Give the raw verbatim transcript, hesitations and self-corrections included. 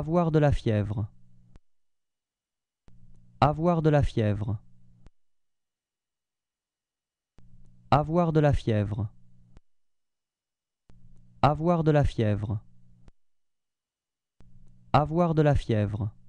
Avoir de la fièvre. Avoir de la fièvre. Avoir de la fièvre. Avoir de la fièvre. Avoir de la fièvre.